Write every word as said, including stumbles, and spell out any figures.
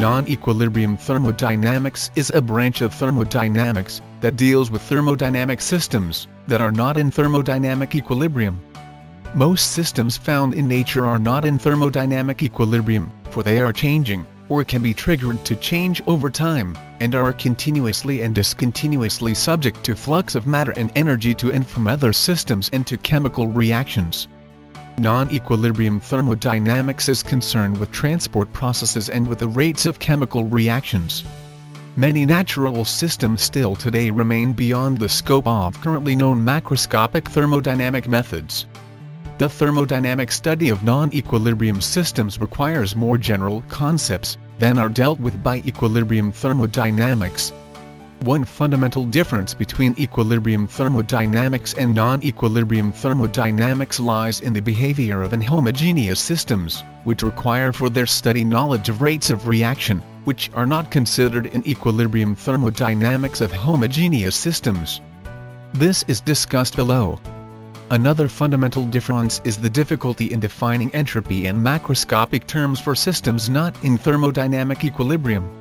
Non-equilibrium thermodynamics is a branch of thermodynamics that deals with thermodynamic systems that are not in thermodynamic equilibrium. Most systems found in nature are not in thermodynamic equilibrium, for they are changing, or can be triggered to change over time, and are continuously and discontinuously subject to flux of matter and energy to and from other systems and to chemical reactions. Non-equilibrium thermodynamics is concerned with transport processes and with the rates of chemical reactions. Many natural systems still today remain beyond the scope of currently known macroscopic thermodynamic methods. The thermodynamic study of non-equilibrium systems requires more general concepts than are dealt with by equilibrium thermodynamics. One fundamental difference between equilibrium thermodynamics and non-equilibrium thermodynamics lies in the behavior of inhomogeneous systems, which require for their study knowledge of rates of reaction, which are not considered in equilibrium thermodynamics of homogeneous systems. This is discussed below. Another fundamental difference is the difficulty in defining entropy in macroscopic terms for systems not in thermodynamic equilibrium.